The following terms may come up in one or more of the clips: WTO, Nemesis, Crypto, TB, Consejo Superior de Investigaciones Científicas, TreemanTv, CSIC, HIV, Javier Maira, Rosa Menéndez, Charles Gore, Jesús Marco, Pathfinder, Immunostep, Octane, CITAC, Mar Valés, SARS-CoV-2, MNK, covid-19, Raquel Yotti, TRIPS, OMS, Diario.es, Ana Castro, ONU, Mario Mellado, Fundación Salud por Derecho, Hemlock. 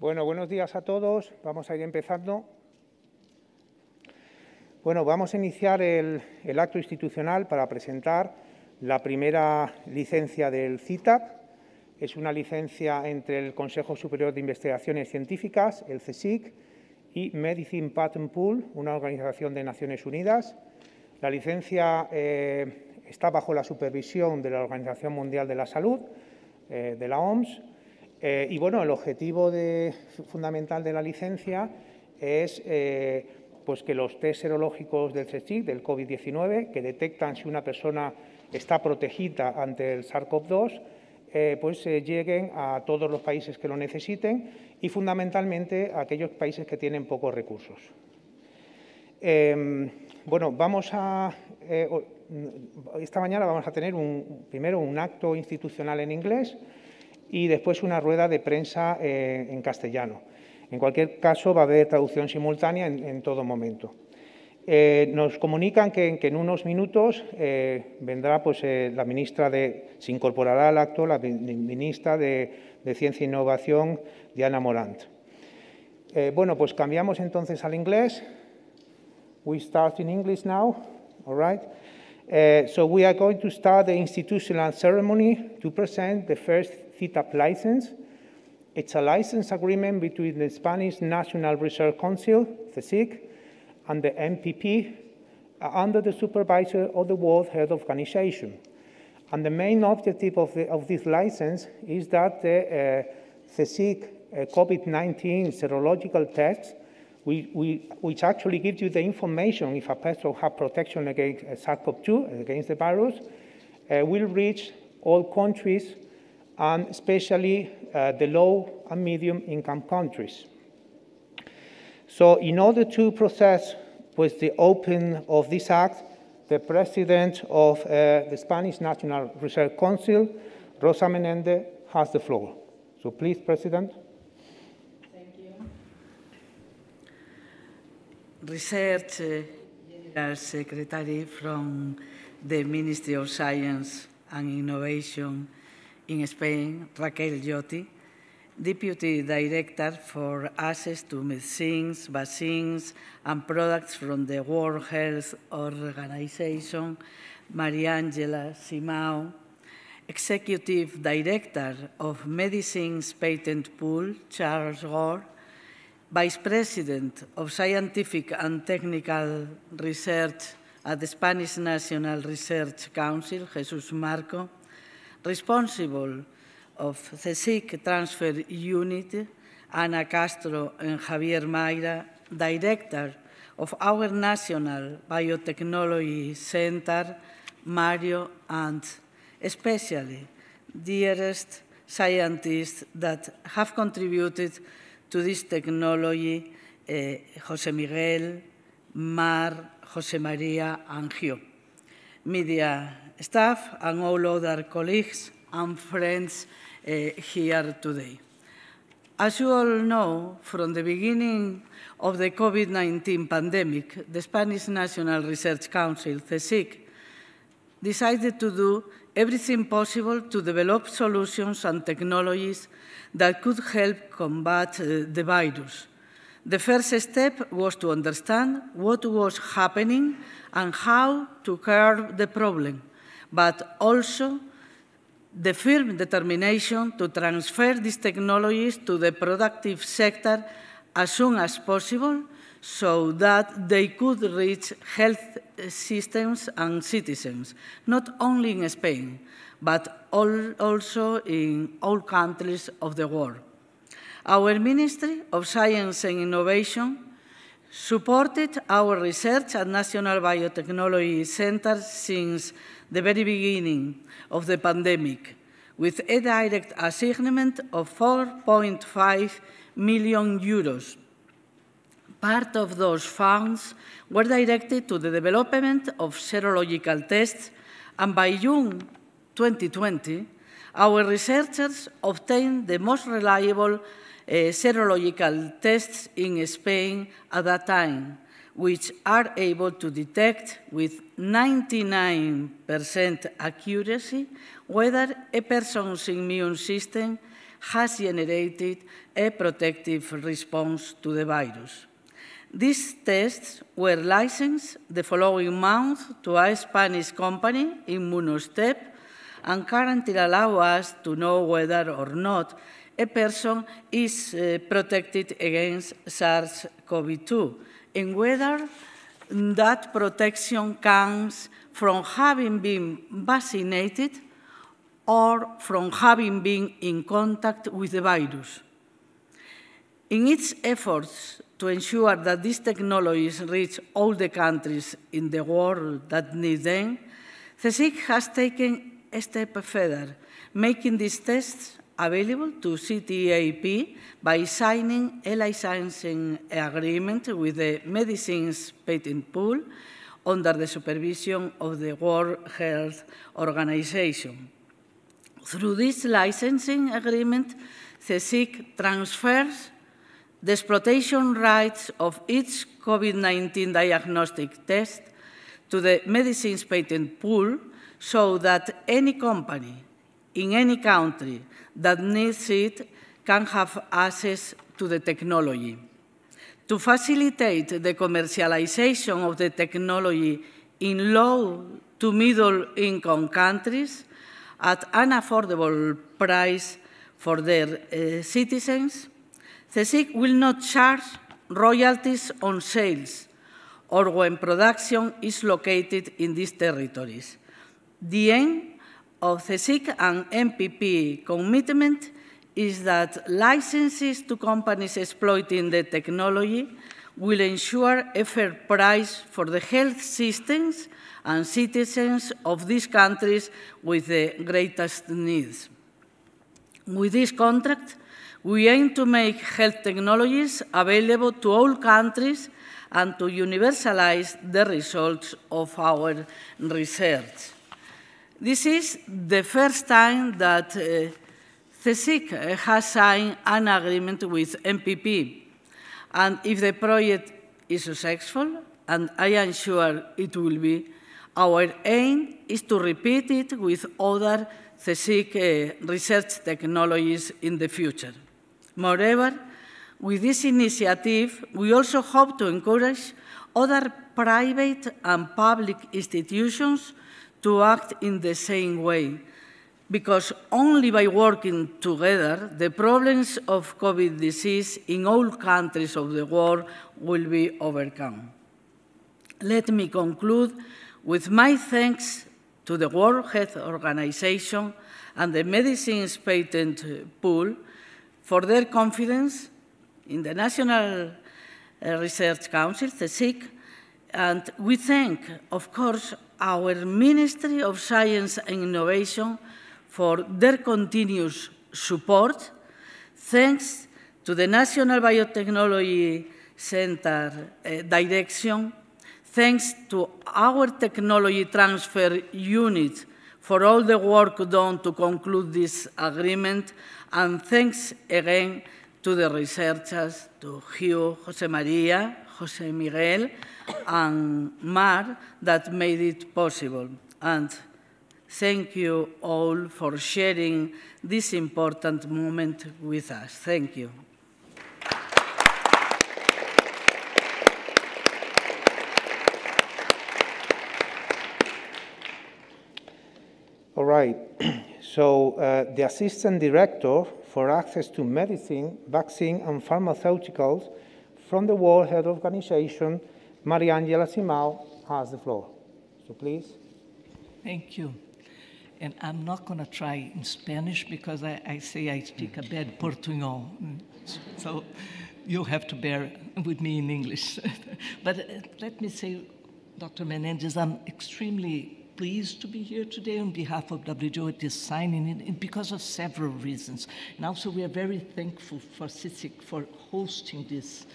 Bueno, buenos días a todos. Vamos a ir empezando. Bueno, vamos a iniciar el acto institucional para presentar la primera licencia del CITAC. Es una licencia entre el Consejo Superior de Investigaciones Científicas, el CSIC, y Medicines Patent Pool, una organización de Naciones Unidas. La licencia está bajo la supervisión de la Organización Mundial de la Salud, de la OMS, y bueno, el objetivo fundamental de la licencia es pues que los test serológicos del CSIC, del COVID-19, que detectan si una persona está protegida ante el SARS-CoV-2, lleguen a todos los países que lo necesiten y, fundamentalmente, a aquellos países que tienen pocos recursos. Bueno, esta mañana vamos a tener primero un acto institucional en inglés y después una rueda de prensa en castellano. En cualquier caso, va a haber traducción simultánea en todo momento. Nos comunican que en unos minutos vendrá, la ministra se incorporará al acto la ministra de Ciencia e Innovación, Diana Morant. Bueno, pues cambiamos entonces al inglés. We start in English now, all right? So we are going to start the institutional ceremony to present the first CITAP license. It's a license agreement between the Spanish National Research Council, CSIC, and the MPP under the supervision of the World Health Organization. And the main objective of this license is that the CSIC COVID-19 serological test, which actually gives you the information if a person has protection against SARS-CoV-2, against the virus, will reach all countries, and especially the low and medium income countries. So in order to process with the open of this act, the president of the Spanish National Research Council, Rosa Menéndez, has the floor. So please, President. Thank you. Research General Secretary from the Ministry of Science and Innovation in Spain, Raquel Yotti, Deputy Director for Access to Medicines, Vaccines and Products from the World Health Organization, Mariangela Simao, Executive Director of Medicines Patent Pool, Charles Gore, Vice President of Scientific and Technical Research at the Spanish National Research Council, Jesús Marco, responsible of CSIC Transfer Unit, Ana Castro and Javier Maira, Director of our National Biotechnology Center, Mario, and especially dearest scientists that have contributed to this technology, José Miguel, Mar, José María, and Hugh. Media staff and all other colleagues and friends here today. As you all know, from the beginning of the COVID-19 pandemic, the Spanish National Research Council, CSIC, decided to do everything possible to develop solutions and technologies that could help combat the virus. The first step was to understand what was happening and how to curb the problem, but also the firm determination to transfer these technologies to the productive sector as soon as possible so that they could reach health systems and citizens, not only in Spain, but also in all countries of the world. Our Ministry of Science and Innovation supported our research at National Biotechnology Centers since the very beginning of the pandemic, with a direct assignment of 4.5 million euros. Part of those funds were directed to the development of serological tests, and by June 2020, our researchers obtained the most reliable serological tests in Spain at that time, which are able to detect with 99% accuracy whether a person's immune system has generated a protective response to the virus. These tests were licensed the following month to a Spanish company, Immunostep, and currently allow us to know whether or not a person is protected against SARS-CoV-2 and whether that protection comes from having been vaccinated or from having been in contact with the virus. In its efforts to ensure that these technologies reach all the countries in the world that need them, CSIC has taken a step further, making these tests available to CTAP by signing a licensing agreement with the Medicines Patent Pool under the supervision of the World Health Organization. Through this licensing agreement, CSIC transfers the exploitation rights of each COVID-19 diagnostic test to the Medicines Patent Pool so that any company in any country that needs it can have access to the technology. To facilitate the commercialization of the technology in low to middle-income countries at an affordable price for their citizens, CSIC will not charge royalties on sales or when production is located in these territories. The aim of CSIC and MPP commitment is that licenses to companies exploiting the technology will ensure a fair price for the health systems and citizens of these countries with the greatest needs. With this contract, we aim to make health technologies available to all countries and to universalize the results of our research. This is the first time that CSIC has signed an agreement with MPP. And if the project is successful, and I am sure it will be, our aim is to repeat it with other CSIC research technologies in the future. Moreover, with this initiative, we also hope to encourage other private and public institutions to act in the same way, because only by working together, the problems of COVID disease in all countries of the world will be overcome. Let me conclude with my thanks to the World Health Organization and the Medicines Patent Pool for their confidence in the National Research Council, the CSIC, and we thank, of course, our Ministry of Science and Innovation for their continuous support. Thanks to the National Biotechnology Center Direction. Thanks to our Technology Transfer Unit for all the work done to conclude this agreement. And thanks again to the researchers, to Hugh, José María, José Miguel, and Mar, that made it possible. And thank you all for sharing this important moment with us. Thank you. All right. So the Assistant Director for Access to Medicine, Vaccine and Pharmaceuticals from the World Health Organization, Mariangela Simao, has the floor. So please. Thank you. And I'm not going to try in Spanish because I say I speak a bad Portuñol. So you have to bear with me in English. But let me say, Dr. Menéndez, I'm extremely pleased to be here today on behalf of WTO at this signing because of several reasons. And also we are very thankful for CSIC for hosting this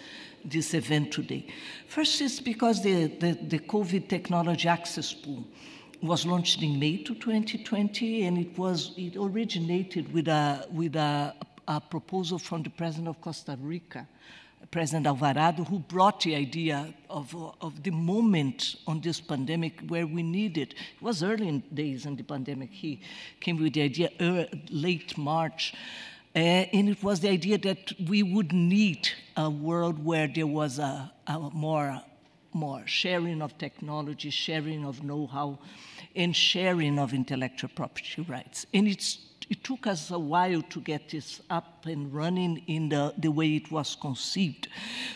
event today. First is because the COVID technology access pool was launched in May 2020, and it originated with a proposal from the President of Costa Rica, President Alvarado, who brought the idea of the moment on this pandemic where we needed. It was early days in the pandemic. He came with the idea late March And it was the idea that we would need a world where there was more sharing of technology, sharing of know-how, and sharing of intellectual property rights. And it took us a while to get this up and running in the way it was conceived.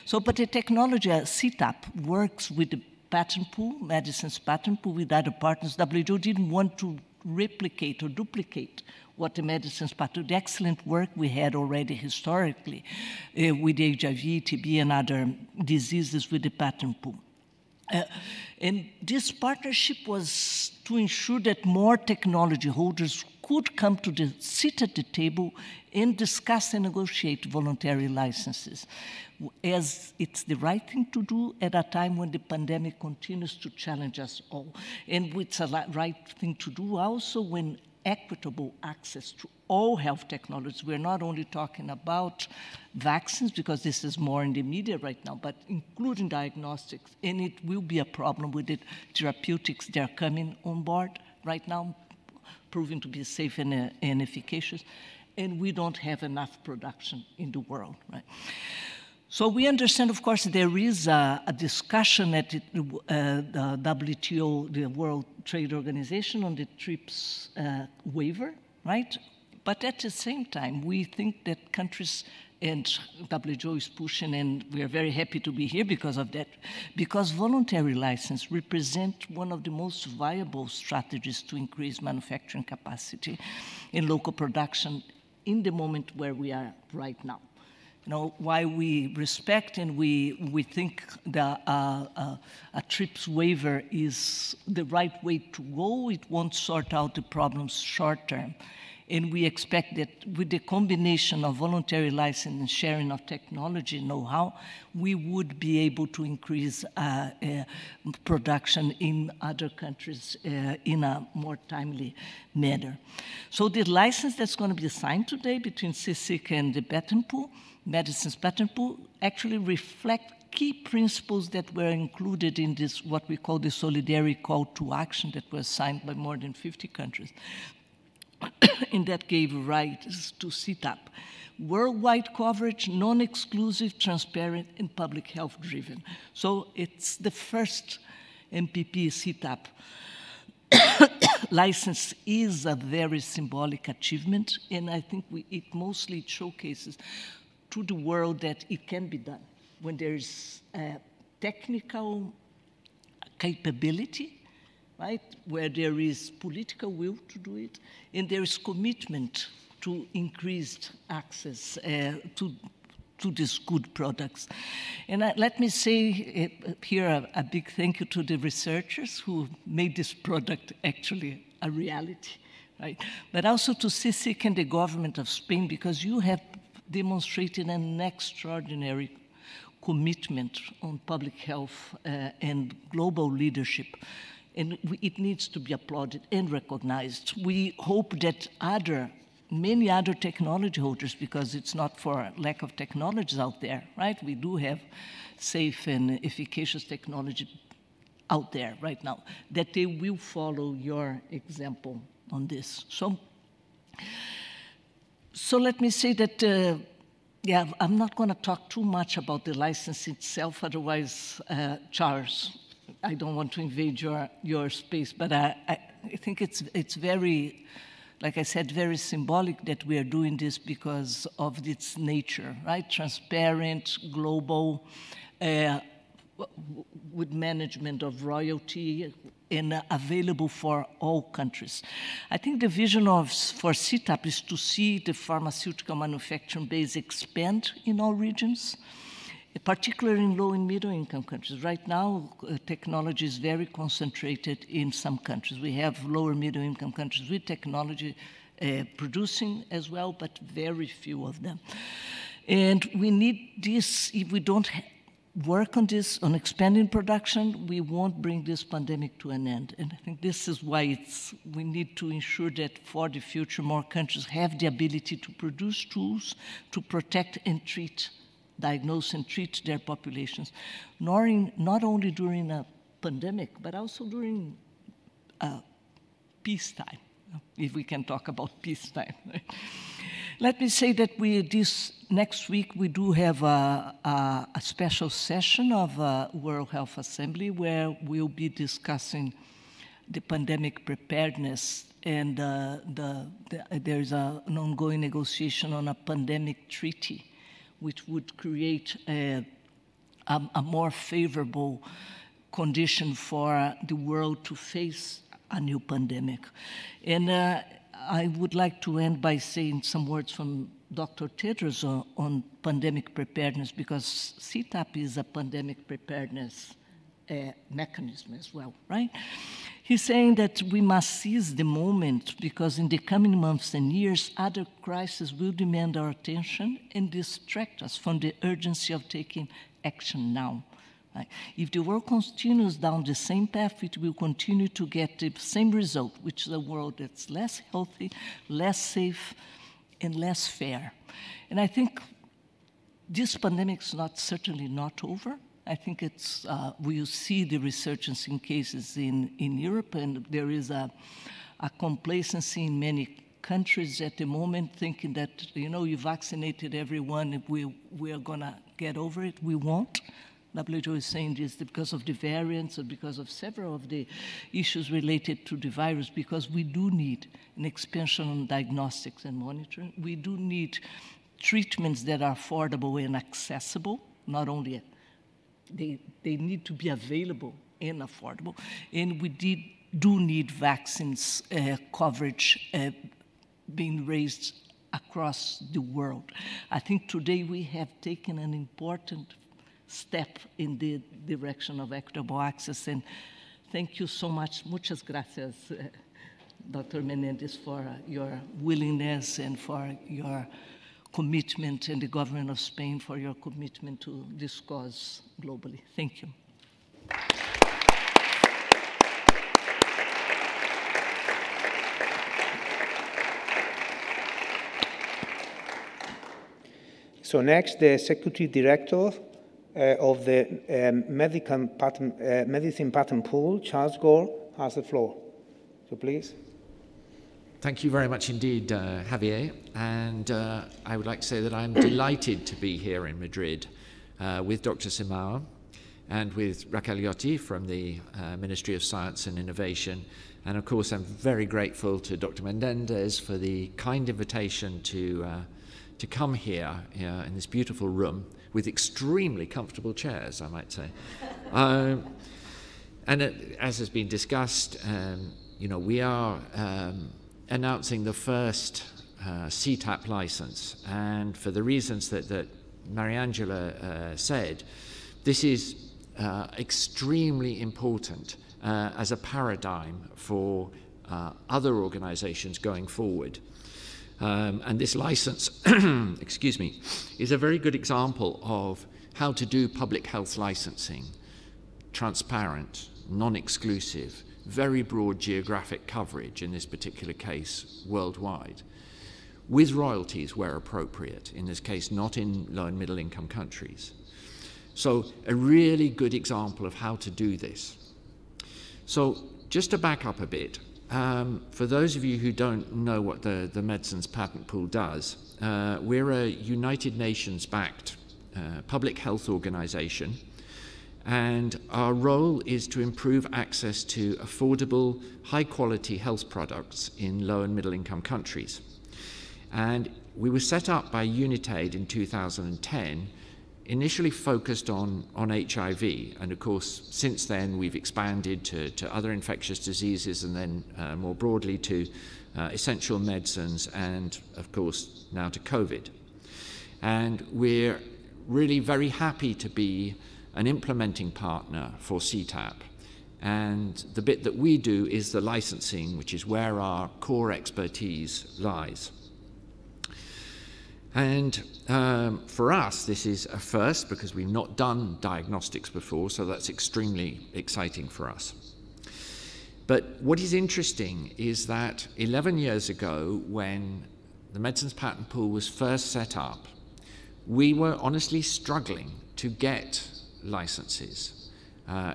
So, but the technology, C-TAP, works with the patent pool, Medicines Patent Pool, with other partners. WTO didn't want to replicate or duplicate what the Medicines Patent, the excellent work we had already historically with HIV, TB, and other diseases with the patent pool. And this partnership was to ensure that more technology holders could come to the sit at the table and discuss and negotiate voluntary licenses, as it's the right thing to do at a time when the pandemic continues to challenge us all. And it's a right thing to do also when equitable access to all health technologies. We're not only talking about vaccines, because this is more in the media right now, but including diagnostics, and it will be a problem with it. Therapeutics, they're coming on board right now, proving to be safe and efficacious, and we don't have enough production in the world, right? So we understand, of course, there is a discussion at the WTO, the World Trade Organization, on the TRIPS waiver, right? But at the same time, we think that countries, and WTO is pushing, and we are very happy to be here because of that, because voluntary license represent one of the most viable strategies to increase manufacturing capacity in local production in the moment where we are right now. You know, why we respect and we think that a TRIPS waiver is the right way to go. It won't sort out the problems short term. And we expect that with the combination of voluntary license and sharing of technology know-how, we would be able to increase production in other countries in a more timely manner. So the license that's going to be signed today between CSIC and the patent pool, Medicines Patent Pool, actually reflect key principles that were included in this, what we call the solidary call to action that was signed by more than 50 countries. And that gave rights to CTAP. Worldwide coverage, non-exclusive, transparent, and public health-driven. So it's the first MPP CTAP license is a very symbolic achievement, and I think it mostly showcases to the world that it can be done when there is technical capability, right, where there is political will to do it, and there is commitment to increased access to these good products. And let me say here a big thank you to the researchers who made this product actually a reality, right? But also to CSIC and the government of Spain, because you have demonstrated an extraordinary commitment on public health and global leadership. And it needs to be applauded and recognized. We hope that many other technology holders, because it's not for lack of technologies out there, right? We do have safe and efficacious technology out there right now, that they will follow your example on this. So let me say that, yeah, I'm not going to talk too much about the license itself, otherwise, Charles, I don't want to invade your space, but I think it's very, like I said, very symbolic that we are doing this because of its nature, right? Transparent, global, with management of royalty and available for all countries. I think the vision for CTAP is to see the pharmaceutical manufacturing base expand in all regions, particularly in low and middle income countries. Right now, technology is very concentrated in some countries. We have lower middle income countries with technology producing as well, but very few of them. And we need this, if we don't work on this, on expanding production, we won't bring this pandemic to an end. And I think this is why we need to ensure that for the future, more countries have the ability to produce tools to protect and diagnose and treat their populations, not only during a pandemic, but also during peacetime, if we can talk about peacetime. Let me say that this next week we do have a special session of World Health Assembly where we'll be discussing the pandemic preparedness, and there's an ongoing negotiation on a pandemic treaty, which would create a more favorable condition for the world to face a new pandemic. And I would like to end by saying some words from Dr. Tedros on pandemic preparedness, because C-TAP is a pandemic preparedness mechanism as well, right? He's saying that we must seize the moment, because in the coming months and years, other crises will demand our attention and distract us from the urgency of taking action now. If the world continues down the same path, it will continue to get the same result, which is a world that's less healthy, less safe, and less fair. And I think this pandemic is certainly not over. I think it's, we'll see the resurgence in cases in Europe, and there is a complacency in many countries at the moment, thinking that, you know, you vaccinated everyone, we are going to get over it. We won't. WHO is saying this because of the variants or because of several of the issues related to the virus, because we do need an expansion on diagnostics and monitoring. We do need treatments that are affordable and accessible, not only they need to be available and affordable, and we do need vaccines coverage being raised across the world. I think today we have taken an important step in the direction of equitable access, and thank you so much. Muchas gracias, Dr. Menéndez, for your willingness and for your commitment, and the government of Spain for your commitment to this cause globally. Thank you. So next, the Executive Director of the Medicine Patent Pool, Charles Gore, has the floor. So please. Thank you very much indeed, Javier. And I would like to say that I'm delighted to be here in Madrid with Dr. Simao and with Raquel Yotti from the Ministry of Science and Innovation. And of course, I'm very grateful to Dr. Menéndez for the kind invitation to come here in this beautiful room with extremely comfortable chairs, I might say. And as has been discussed, you know, we are announcing the first C-TAP license. And for the reasons that Mariangela said, this is extremely important as a paradigm for other organizations going forward. And this license, excuse me, is a very good example of how to do public health licensing. Transparent, non-exclusive, very broad geographic coverage, in this particular case, worldwide, with royalties where appropriate, in this case, not in low and middle income countries. So a really good example of how to do this. So just to back up a bit, for those of you who don't know what the Medicines Patent Pool does, we're a United Nations-backed public health organization, and our role is to improve access to affordable, high-quality health products in low- and middle-income countries. And we were set up by Unitaid in 2010, initially focused on HIV, and of course since then we've expanded to other infectious diseases, and then more broadly to essential medicines, and of course now to COVID. And we're really very happy to be an implementing partner for C-TAP, and the bit that we do is the licensing, which is where our core expertise lies. And for us, this is a first, because we've not done diagnostics before, so that's extremely exciting for us. But what is interesting is that 11 years ago, when the Medicines Patent Pool was first set up, we were honestly struggling to get licenses.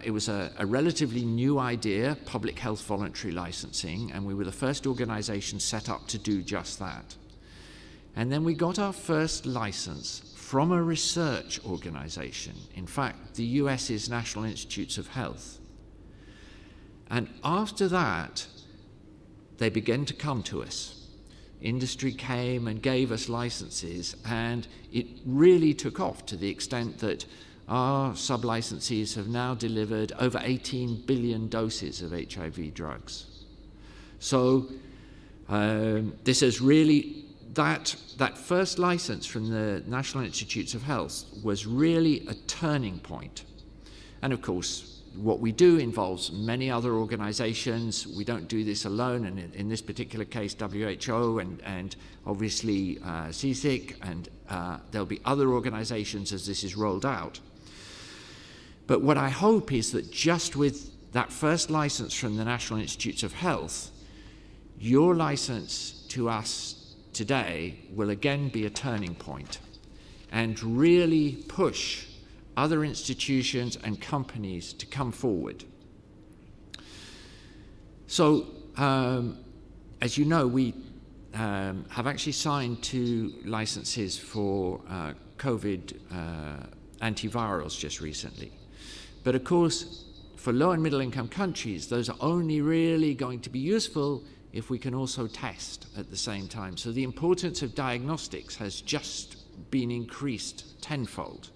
It was a relatively new idea, public health voluntary licensing, and we were the first organization set up to do just that. And then we got our first license from a research organization, in fact, the US's National Institutes of Health. And after that, they began to come to us. Industry came and gave us licenses, and it really took off to the extent that our sub-licensees have now delivered over 18 billion doses of HIV drugs. So this has really, that first license from the National Institutes of Health was really a turning point. And of course, what we do involves many other organizations. We don't do this alone, and in this particular case, WHO and obviously CSIC, and there'll be other organizations as this is rolled out. But what I hope is that just with that first license from the National Institutes of Health, your license to us today will again be a turning point and really push other institutions and companies to come forward. So, as you know, we have actually signed 2 licenses for COVID antivirals just recently. But of course, for low and middle income countries, those are only really going to be useful if we can also test at the same time. So the importance of diagnostics has just been increased tenfold.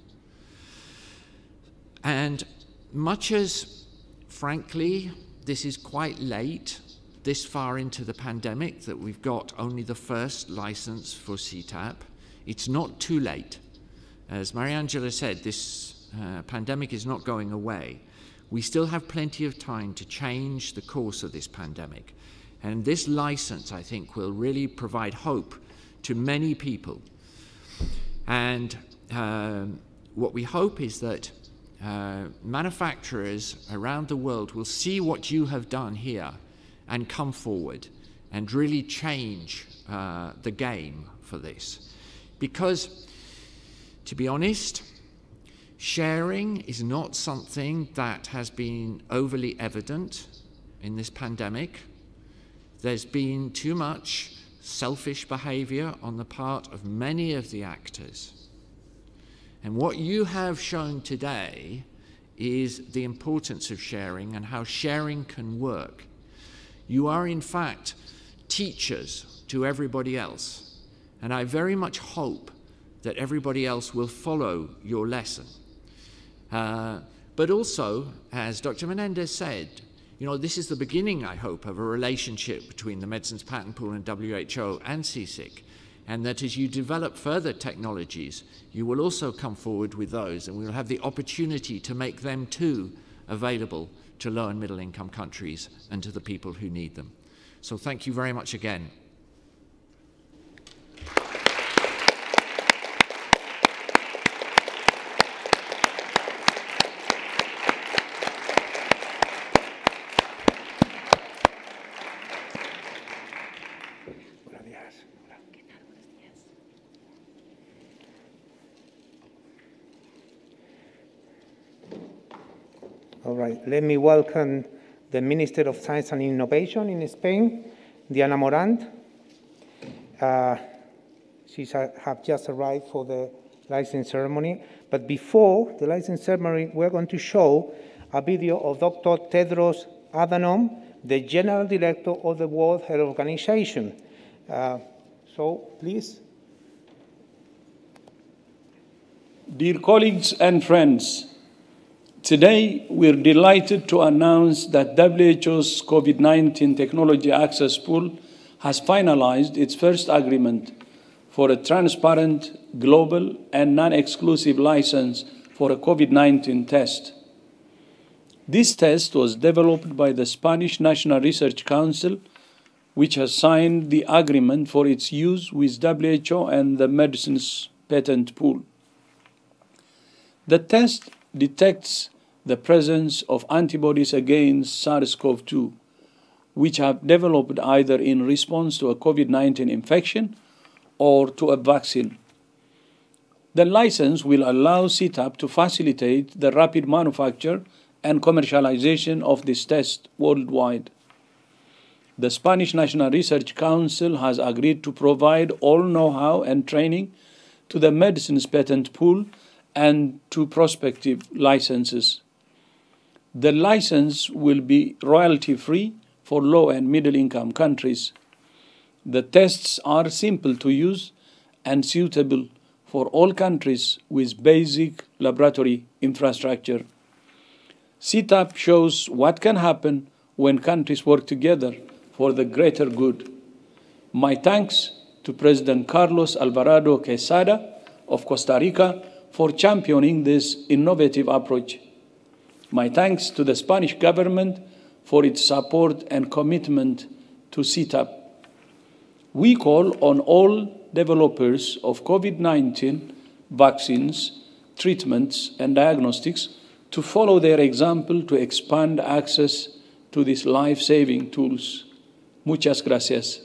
And much as, frankly, this is quite late, this far into the pandemic, that we've got only the first license for C-TAP, it's not too late. As Mariangela said, this pandemic is not going away. We still have plenty of time to change the course of this pandemic. And this license, I think, will really provide hope to many people. And what we hope is that manufacturers around the world will see what you have done here and come forward and really change the game for this. Because, to be honest, sharing is not something that has been overly evident in this pandemic. There's been too much selfish behavior on the part of many of the actors. And what you have shown today is the importance of sharing and how sharing can work. You are, in fact, teachers to everybody else. And I very much hope that everybody else will follow your lesson. But also, as Dr. Menéndez said, you know, this is the beginning, I hope, of a relationship between the Medicines Patent Pool and WHO and CSIC. And that as you develop further technologies, you will also come forward with those, and we will have the opportunity to make them too available to low and middle income countries and to the people who need them. So thank you very much again. Let me welcome the Minister of Science and Innovation in Spain, Diana Morant. She has just arrived for the license ceremony. But before the license ceremony, we're going to show a video of Dr. Tedros Adhanom, the General Director of the World Health Organization. So, please. Dear colleagues and friends, today, we're delighted to announce that WHO's COVID-19 Technology Access Pool has finalized its first agreement for a transparent, global, and non-exclusive license for a COVID-19 test. This test was developed by the Spanish National Research Council, which has signed the agreement for its use with WHO and the Medicines Patent Pool. The test detects the presence of antibodies against SARS-CoV-2, which have developed either in response to a COVID-19 infection or to a vaccine. The license will allow C-TAP to facilitate the rapid manufacture and commercialization of this test worldwide. the Spanish National Research Council has agreed to provide all know-how and training to the Medicines Patent Pool and to prospective licenses. The license will be royalty-free for low- and middle-income countries. The tests are simple to use and suitable for all countries with basic laboratory infrastructure. C-TAP shows what can happen when countries work together for the greater good. My thanks to President Carlos Alvarado Quesada of Costa Rica for championing this innovative approach. My thanks to the Spanish government for its support and commitment to C-TAP. We call on all developers of COVID-19 vaccines, treatments, and diagnostics to follow their example to expand access to these life-saving tools. Muchas gracias.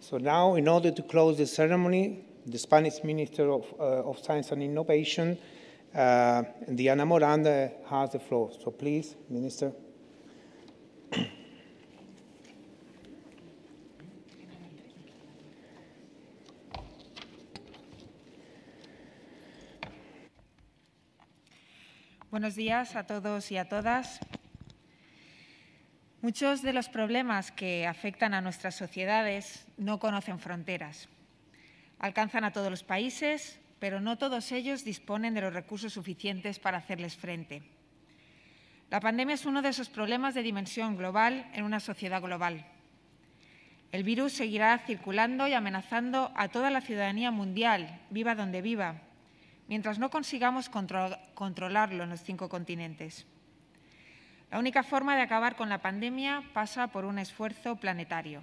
So now, in order to close the ceremony, the Spanish Minister of Science and Innovation, Diana Morant, has the floor. So please, Minister. Buenos días a todos y a todas. Muchos de los problemas que afectan a nuestras sociedades no conocen fronteras. Alcanzan a todos los países, pero no todos ellos disponen de los recursos suficientes para hacerles frente. La pandemia es uno de esos problemas de dimensión global en una sociedad global. El virus seguirá circulando y amenazando a toda la ciudadanía mundial, viva donde viva, mientras no consigamos controlarlo en los 5 continentes. La única forma de acabar con la pandemia pasa por un esfuerzo planetario.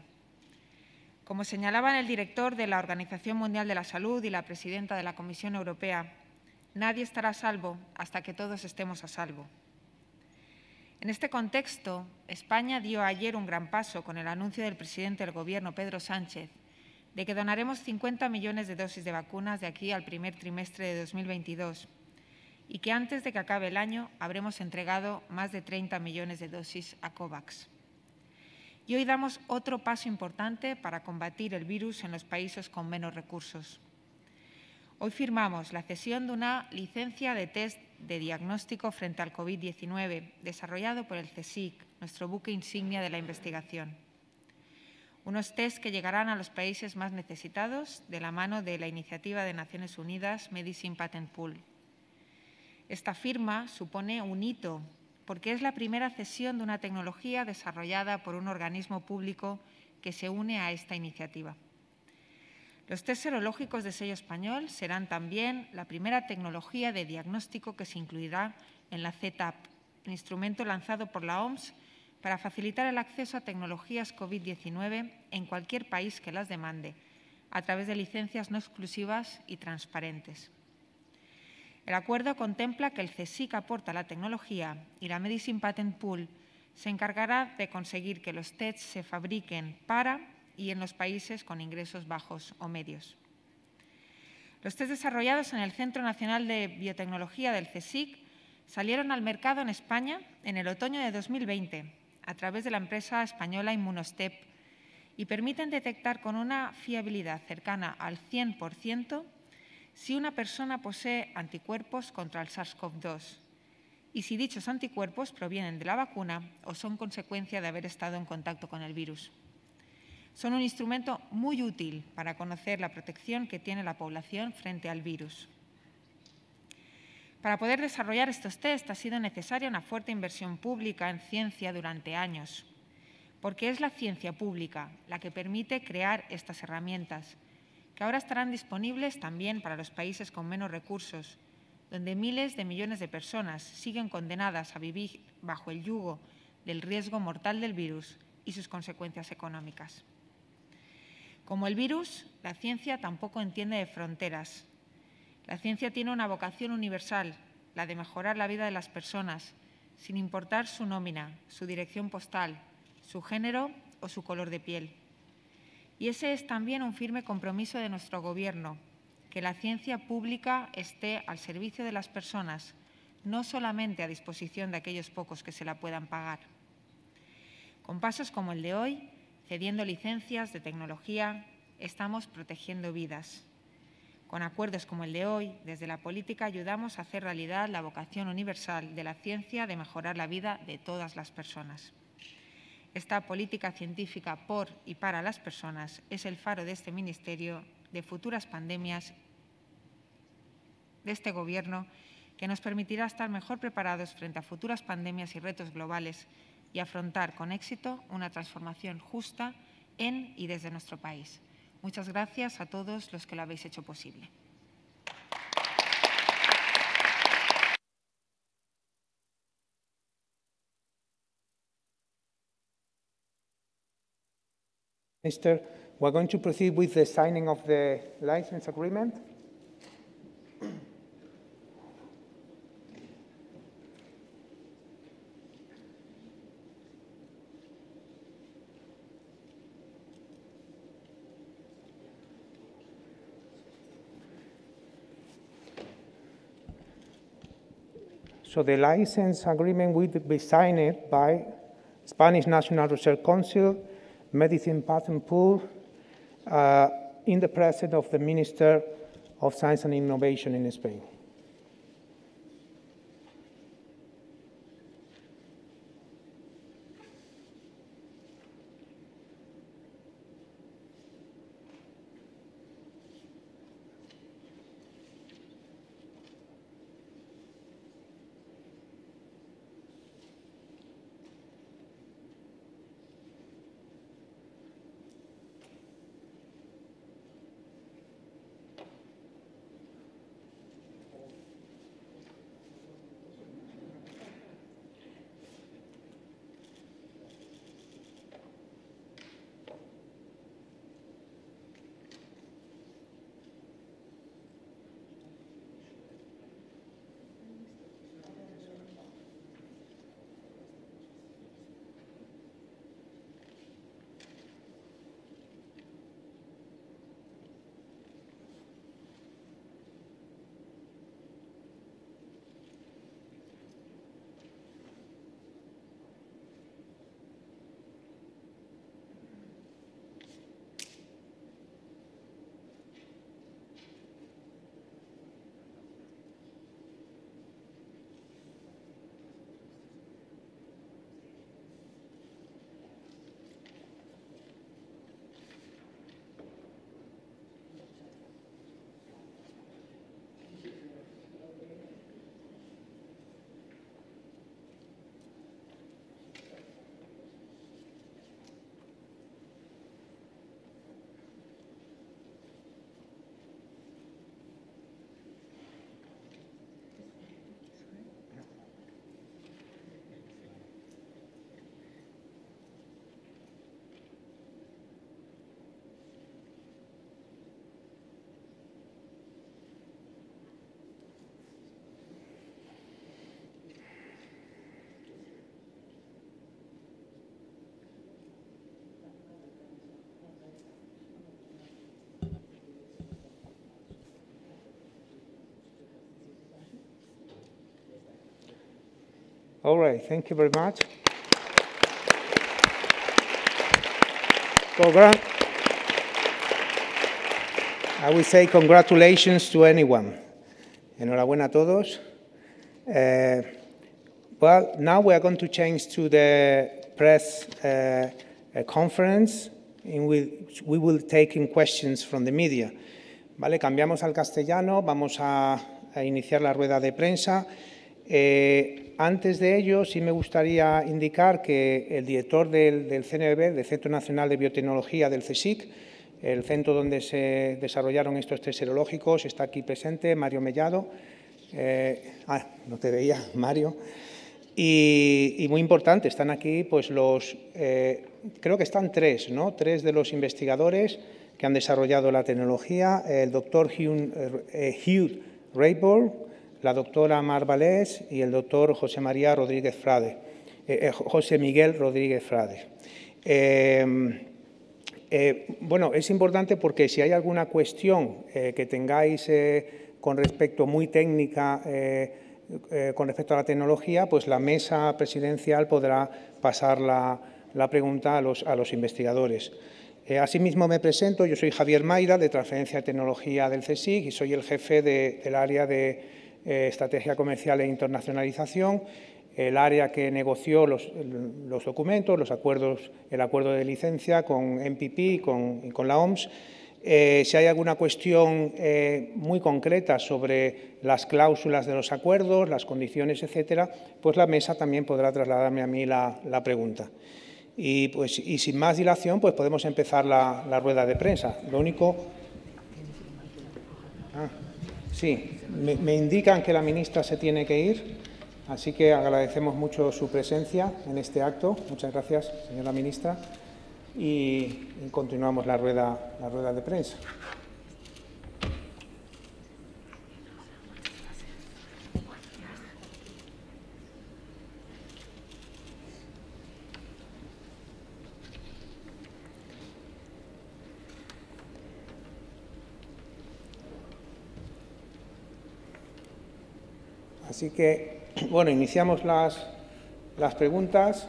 Como señalaban el director de la Organización Mundial de la Salud y la presidenta de la Comisión Europea, nadie estará a salvo hasta que todos estemos a salvo. En este contexto, España dio ayer un gran paso con el anuncio del presidente del Gobierno, Pedro Sánchez, de que donaremos 50 millones de dosis de vacunas de aquí al primer trimestre de 2022 y que antes de que acabe el año habremos entregado más de 30 millones de dosis a COVAX. Y hoy damos otro paso importante para combatir el virus en los países con menos recursos. Hoy firmamos la cesión de una licencia de test de diagnóstico frente al COVID-19 desarrollado por el CSIC, nuestro buque insignia de la investigación. Unos test que llegarán a los países más necesitados de la mano de la iniciativa de Naciones Unidas Medicines Patent Pool. Esta firma supone un hito porque es la primera cesión de una tecnología desarrollada por un organismo público que se une a esta iniciativa. Los test serológicos de sello español serán también la primera tecnología de diagnóstico que se incluirá en la C-TAP, el instrumento lanzado por la OMS para facilitar el acceso a tecnologías COVID-19 en cualquier país que las demande, a través de licencias no exclusivas y transparentes. El acuerdo contempla que el CSIC aporta la tecnología y la Medicine Patent Pool se encargará de conseguir que los tests se fabriquen para y en los países con ingresos bajos o medios. Los tests desarrollados en el Centro Nacional de Biotecnología del CSIC salieron al mercado en España en el otoño de 2020, a través de la empresa española Immunostep y permiten detectar con una fiabilidad cercana al 100% si una persona posee anticuerpos contra el SARS-CoV-2 y si dichos anticuerpos provienen de la vacuna o son consecuencia de haber estado en contacto con el virus. Son un instrumento muy útil para conocer la protección que tiene la población frente al virus. Para poder desarrollar estos test ha sido necesaria una fuerte inversión pública en ciencia durante años, porque es la ciencia pública la que permite crear estas herramientas, que ahora estarán disponibles también para los países con menos recursos, donde miles de millones de personas siguen condenadas a vivir bajo el yugo del riesgo mortal del virus y sus consecuencias económicas. Como el virus, la ciencia tampoco entiende de fronteras. La ciencia tiene una vocación universal, la de mejorar la vida de las personas, sin importar su nómina, su dirección postal, su género o su color de piel. Y ese es también un firme compromiso de nuestro Gobierno, que la ciencia pública esté al servicio de las personas, no solamente a disposición de aquellos pocos que se la puedan pagar. Con pasos como el de hoy, cediendo licencias de tecnología, estamos protegiendo vidas. Con acuerdos como el de hoy, desde la política ayudamos a hacer realidad la vocación universal de la ciencia de mejorar la vida de todas las personas. Esta política científica por y para las personas es el faro de este Ministerio, de futuras pandemias, de este Gobierno, que nos permitirá estar mejor preparados frente a futuras pandemias y retos globales y afrontar con éxito una transformación justa en y desde nuestro país. Muchas gracias a todos los que lo habéis hecho posible. Mister, we're going to proceed with the signing of the license agreement. So the license agreement will be signed by Spanish National Research Council, Medicines Patent Pool, in the presence of the Minister of Science and Innovation in Spain. All right, thank you very much. I will say congratulations to anyone. Enhorabuena a todos. Well, now we are going to change to the press conference, in which we will take in questions from the media. Vale, cambiamos al castellano, vamos a iniciar la rueda de prensa. Antes de ello, sí me gustaría indicar que el director del CNB, del Centro Nacional de Biotecnología del CSIC, el centro donde se desarrollaron estos test serológicos, está aquí presente, Mario Mellado. No te veía, Mario. Y muy importante, están aquí pues los… creo que están tres, ¿no? Tres de los investigadores que han desarrollado la tecnología, el doctor Hugh Rayburn, la doctora Mar Valés y el doctor José Miguel Rodríguez Frade. Bueno, es importante porque si hay alguna cuestión que tengáis con respecto muy técnica, con respecto a la tecnología, pues la mesa presidencial podrá pasar la pregunta a los investigadores. Asimismo me presento, yo soy Javier Maira, de Transferencia de Tecnología del CSIC y soy el jefe del área de Estrategia Comercial e Internacionalización, el área que negoció los documentos, los acuerdos, el acuerdo de licencia con MPP y con la OMS. Si hay alguna cuestión muy concreta sobre las cláusulas de los acuerdos, las condiciones, etcétera, pues la mesa también podrá trasladarme a mí la pregunta. Y, pues, sin más dilación, pues podemos empezar la rueda de prensa. Lo único… sí, me indican que la ministra se tiene que ir, así que agradecemos mucho su presencia en este acto. Muchas gracias, señora ministra. Y continuamos la rueda de prensa. Así que, bueno, iniciamos las preguntas.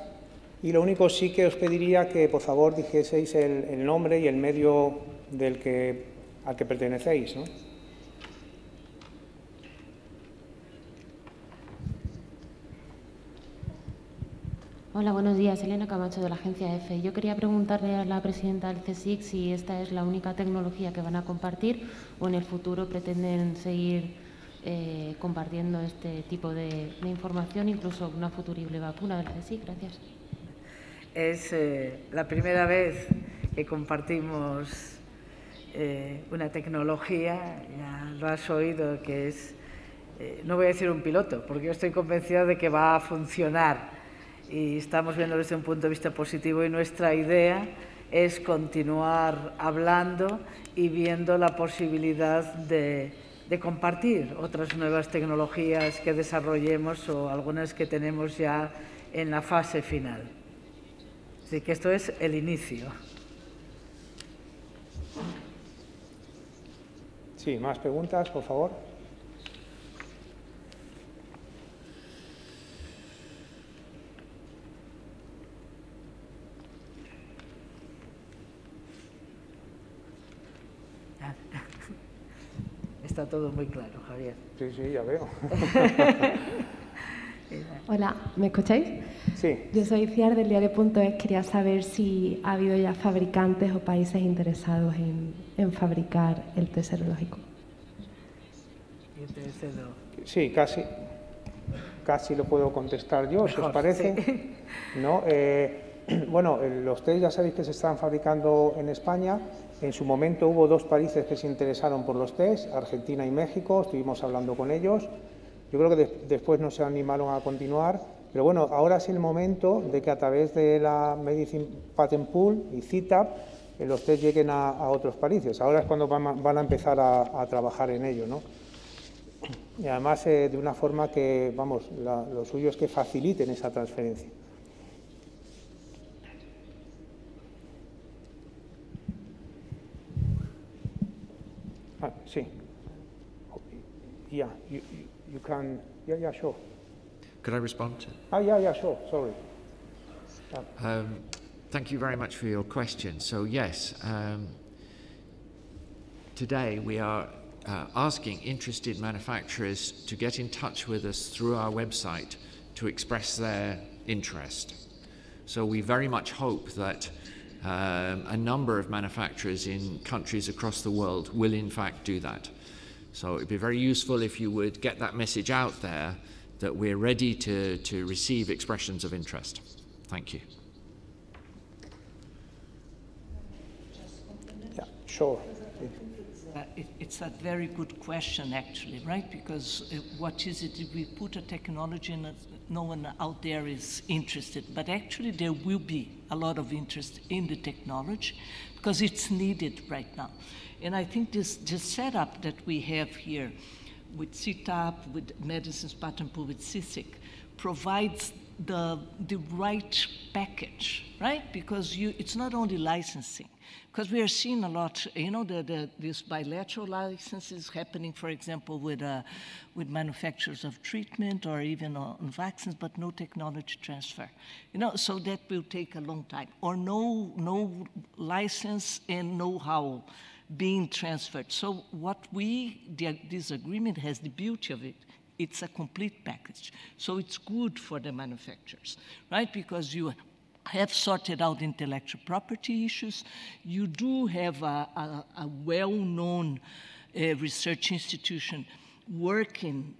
Y lo único sí que os pediría que, por favor, dijeseis el nombre y el medio al que pertenecéis, ¿no? Hola, buenos días. Elena Camacho, de la agencia EFE. Yo quería preguntarle a la presidenta del CSIC si esta es la única tecnología que van a compartir o en el futuro pretenden seguir compartiendo este tipo de información, incluso una futurible vacuna del CSIC. Gracias. Es la primera vez que compartimos una tecnología, ya lo has oído, que es, no voy a decir un piloto, porque yo estoy convencida de que va a funcionar y estamos viéndolo desde un punto de vista positivo y nuestra idea es continuar hablando y viendo la posibilidad de compartir otras nuevas tecnologías que desarrollemos o algunas que tenemos ya en la fase final. Así que esto es el inicio. Sí, más preguntas, por favor. Está todo muy claro, Javier. Sí, sí, ya veo. Hola, ¿me escucháis? Sí. Yo soy Ciar del diario.es. Quería saber si ha habido ya fabricantes o países interesados en fabricar el test serológico. Sí, casi lo puedo contestar yo, mejor, si os parece. Sí. ¿No? Bueno, los test ya sabéis que se están fabricando en España. En su momento hubo dos países que se interesaron por los test, Argentina y México. Estuvimos hablando con ellos. Yo creo que después no se animaron a continuar, pero bueno, ahora es el momento de que a través de la Medicines Patent Pool y CITAP los test lleguen a otros países. Ahora es cuando van a empezar a trabajar en ello, ¿no? Y además de una forma que, vamos, lo suyo es que faciliten esa transferencia. Sí. Ya. You can, yeah, sure. Could I respond to? Oh, yeah, sure, sorry. Thank you very much for your question. So, yes, today we are asking interested manufacturers to get in touch with us through our website to express their interest. So we very much hope that a number of manufacturers in countries across the world will in fact do that. So it'd be very useful if you would get that message out there that we're ready to receive expressions of interest. Thank you. Yeah, sure. It's a very good question, actually, right? Because what is it if we put a technology in, no one out there is interested, but actually there will be a lot of interest in the technology because it's needed right now. And I think this setup that we have here with CTAP, with Medicines Patent Pool, with CSIC, provides the right package, right? Because it's not only licensing, because we are seeing a lot, you know, these bilateral licenses happening, for example, with manufacturers of treatment or even on vaccines, but no technology transfer, you know, so that will take a long time, or no license and know-how being transferred. So what this agreement has, the beauty of it, it's a complete package. So it's good for the manufacturers, right? Because you have sorted out intellectual property issues. You do have a well-known research institution working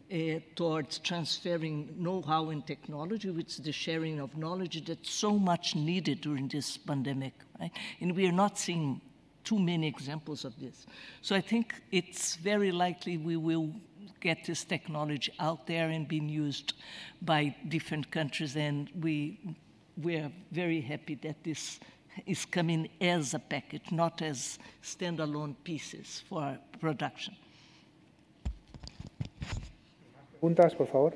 towards transferring know-how and technology, which is the sharing of knowledge that's so much needed during this pandemic, right? And we are not seeing too many examples of this. So I think it's very likely we will get this technology out there and being used by different countries, and we are very happy that this is coming as a package, not as standalone pieces for production. Preguntas, por favor.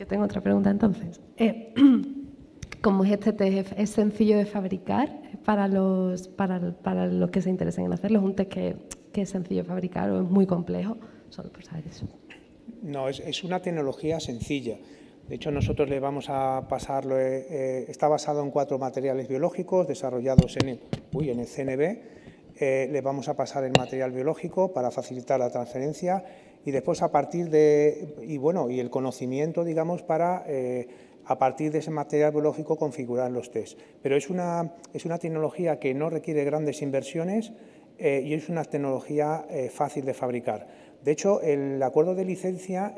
Yo tengo otra pregunta, entonces. ¿Cómo es este test? ¿Es sencillo de fabricar para los que se interesen en hacerlo? ¿Es un test que es sencillo de fabricar o es muy complejo? Solo por saber eso. No, es una tecnología sencilla. De hecho, nosotros le vamos a pasarlo. Está basado en 4 materiales biológicos desarrollados en el CNB. Le vamos a pasar el material biológico para facilitar la transferencia. Y después, a partir de, y el conocimiento, digamos, para, a partir de ese material biológico, configurar los test. Pero es una tecnología que no requiere grandes inversiones y es una tecnología fácil de fabricar. De hecho, el acuerdo de licencia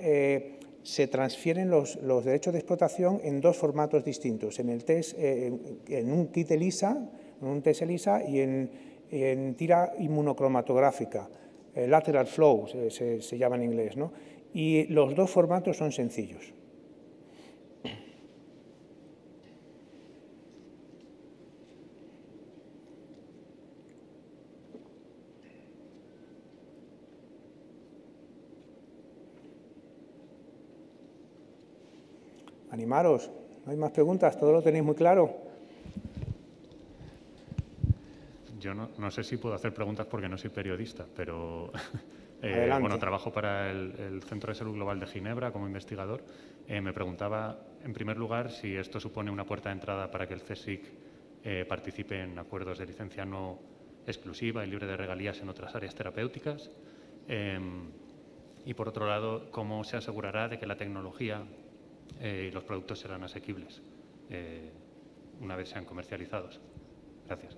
se transfieren los derechos de explotación en 2 formatos distintos, en el test, en un kit ELISA, en un test ELISA y en tira inmunocromatográfica. Lateral flow se llama en inglés, ¿no? Y los 2 formatos son sencillos. Animaros, no hay más preguntas, todo lo tenéis muy claro. Yo no sé si puedo hacer preguntas porque no soy periodista, pero bueno, trabajo para el Centro de Salud Global de Ginebra como investigador. Me preguntaba, en primer lugar, si esto supone una puerta de entrada para que el CSIC participe en acuerdos de licencia no exclusiva y libre de regalías en otras áreas terapéuticas. Y, por otro lado, cómo se asegurará de que la tecnología y los productos serán asequibles una vez sean comercializados. Gracias.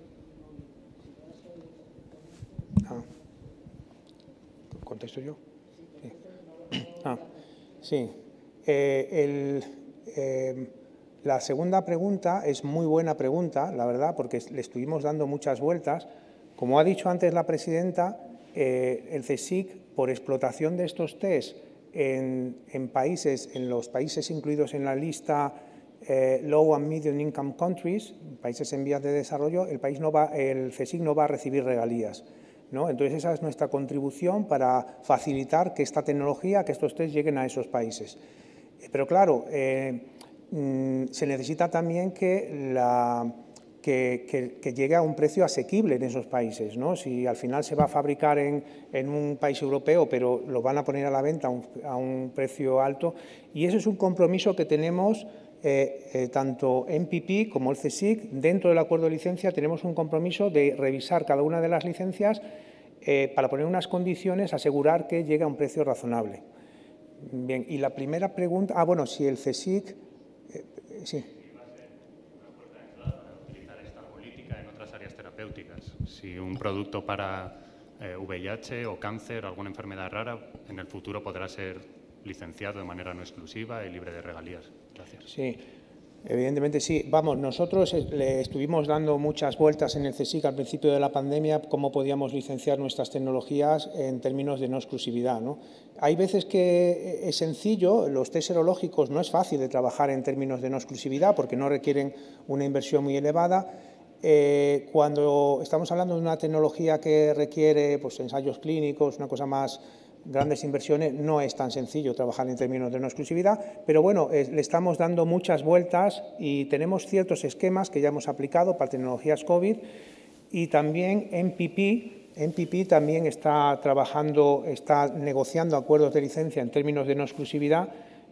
¿Contesto yo? Sí. Sí. La segunda pregunta es muy buena pregunta, la verdad, porque le estuvimos dando muchas vueltas. Como ha dicho antes la presidenta, el CSIC, por explotación de estos test en los países incluidos en la lista Low and Medium Income Countries, países en vías de desarrollo, el CSIC no va a recibir regalías, ¿no? Entonces, esa es nuestra contribución para facilitar que esta tecnología, que estos test lleguen a esos países. Pero, claro, se necesita también que llegue a un precio asequible en esos países, ¿no? Si al final se va a fabricar en un país europeo, pero lo van a poner a la venta a un precio alto, y eso es un compromiso que tenemos. Tanto MPP como el CSIC, dentro del acuerdo de licencia, tenemos un compromiso de revisar cada una de las licencias para poner unas condiciones, asegurar que llegue a un precio razonable. Bien, y la primera pregunta… Ah, bueno, si el CSIC… sí. ¿Va a ser una puerta de entrada para utilizar esta política en otras áreas terapéuticas? Si un producto para VIH o cáncer, alguna enfermedad rara, en el futuro podrá ser licenciado de manera no exclusiva y libre de regalías. Gracias. Sí, Evidentemente sí. Vamos, nosotros le estuvimos dando muchas vueltas en el CSIC al principio de la pandemia, cómo podíamos licenciar nuestras tecnologías en términos de no exclusividad, ¿no? Hay veces que es sencillo, los test serológicos no es fácil de trabajar en términos de no exclusividad porque no requieren una inversión muy elevada. Cuando estamos hablando de una tecnología que requiere pues, ensayos clínicos, una cosa más, grandes inversiones, no es tan sencillo trabajar en términos de no exclusividad, pero bueno, le estamos dando muchas vueltas y tenemos ciertos esquemas que ya hemos aplicado para tecnologías COVID y también MPP también está trabajando, está negociando acuerdos de licencia en términos de no exclusividad,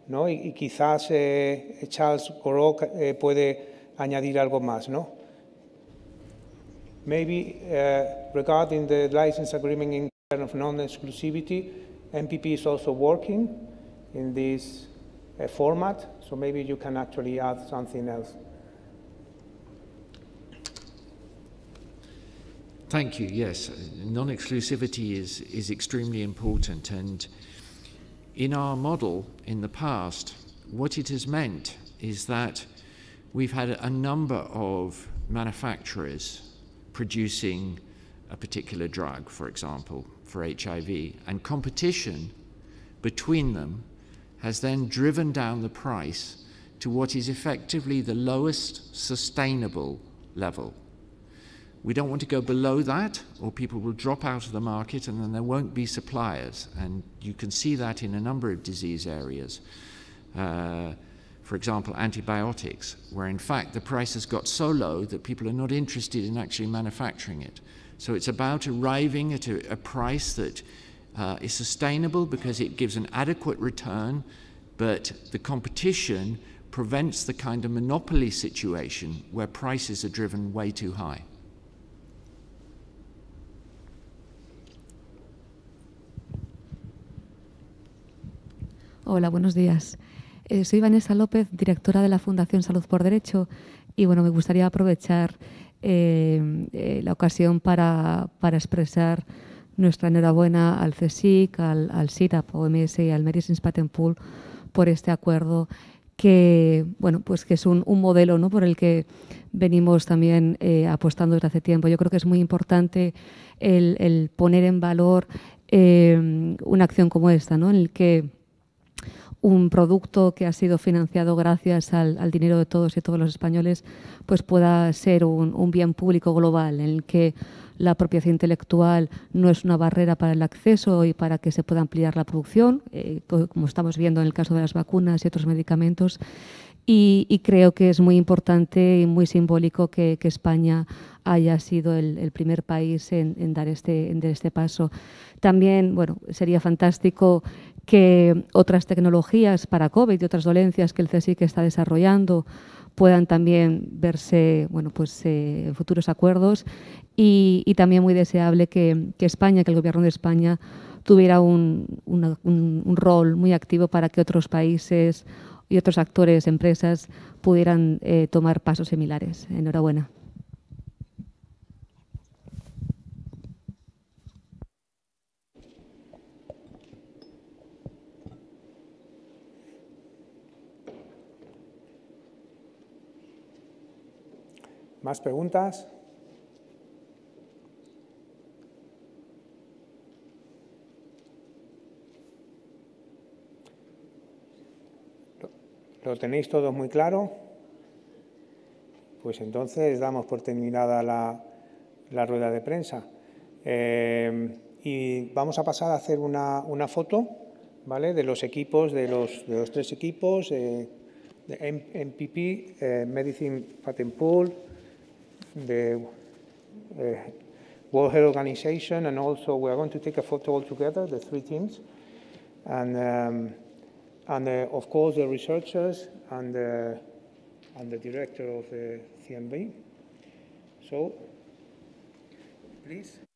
¿no? Y quizás Charles Gore puede añadir algo más, ¿no? Maybe regarding the license agreement in of non-exclusivity, MPP is also working in this format, so maybe you can actually add something else. Thank you. Yes, non-exclusivity is extremely important, and in our model in the past, what it has meant is that we've had a number of manufacturers producing a particular drug, for example, for HIV, and competition between them has then driven down the price to what is effectively the lowest sustainable level. We don't want to go below that, or people will drop out of the market and then there won't be suppliers, and you can see that in a number of disease areas. For example, antibiotics, where in fact the price has got so low that people are not interested in actually manufacturing it. So it's about arriving at a price that is sustainable because it gives an adequate return, but the competition prevents the kind of monopoly situation where prices are driven way too high. Hola, buenos días. Soy Vanessa López, directora de la Fundación Salud por Derecho, y bueno, me gustaría aprovechar la ocasión para expresar nuestra enhorabuena al CSIC, al CITAP, OMS y al Medicines Patent Pool por este acuerdo que, bueno, pues que es un modelo, ¿no?, por el que venimos también apostando desde hace tiempo. Yo creo que es muy importante el poner en valor una acción como esta, ¿no?, en el que un producto que ha sido financiado gracias al dinero de todos y todos los españoles, pues pueda ser un bien público global, en el que la propiedad intelectual no es una barrera para el acceso y para que se pueda ampliar la producción, como estamos viendo en el caso de las vacunas y otros medicamentos. Y creo que es muy importante y muy simbólico que España haya sido el primer país en dar este paso. También, bueno, sería fantástico que otras tecnologías para COVID y otras dolencias que el CSIC está desarrollando puedan también verse, bueno, pues, en futuros acuerdos, y también muy deseable que España, que el Gobierno de España tuviera un rol muy activo para que otros países y otros actores, empresas, pudieran tomar pasos similares. Enhorabuena. ¿Más preguntas? ¿Lo tenéis todos muy claro? Pues entonces damos por terminada la rueda de prensa. Y vamos a pasar a hacer una foto, ¿vale?, de los equipos, de los tres equipos, de MPP, Medicine Patent Pool, the World Health Organization, and also we are going to take a photo all together, the three teams. And of course, the researchers and the director of the CMB. So, please.